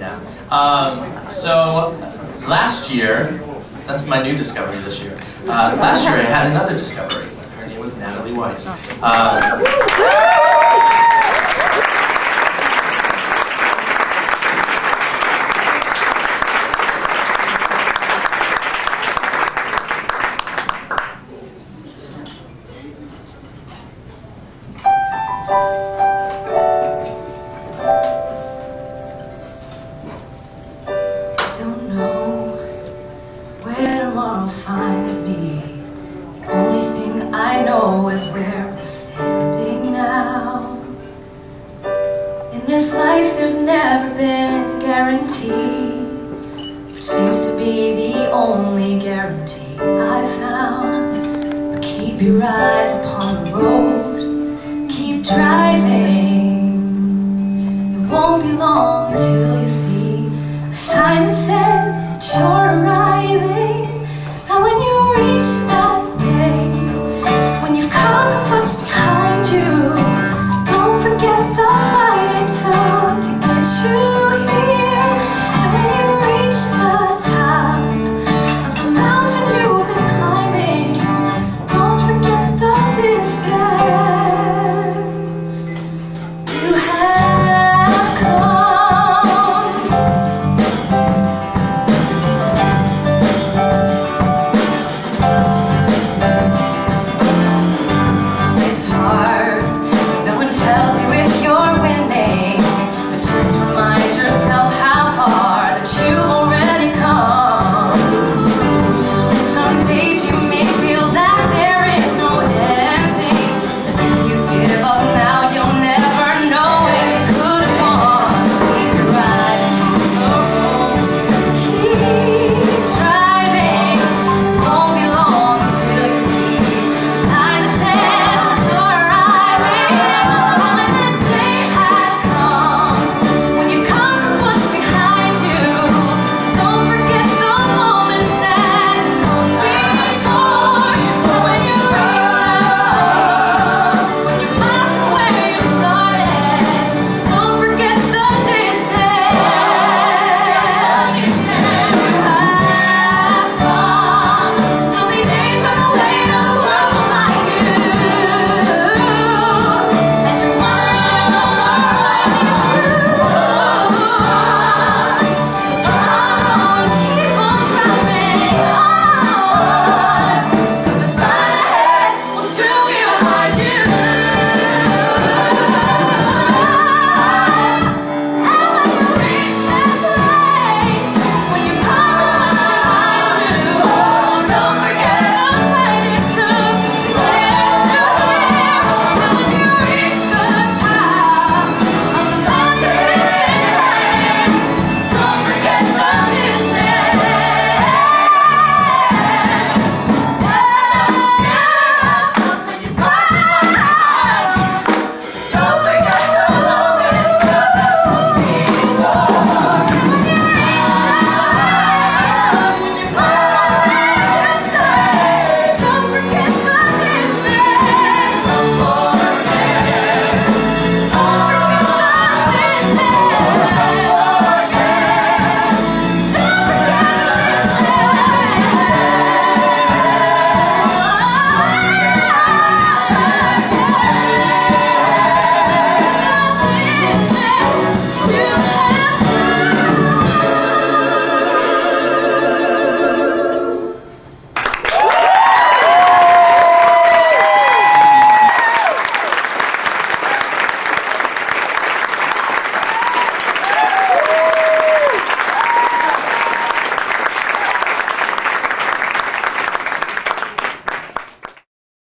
now. So last year, that's my new discovery this year. Last year I had another discovery. Her name was Natalie Weiss. Finds me. Only thing I know is where I'm standing now. In this life there's never been a guarantee, which seems to be the only guarantee I found. But keep your eyes upon the road, keep driving. It won't be long until you see a sign that says that you're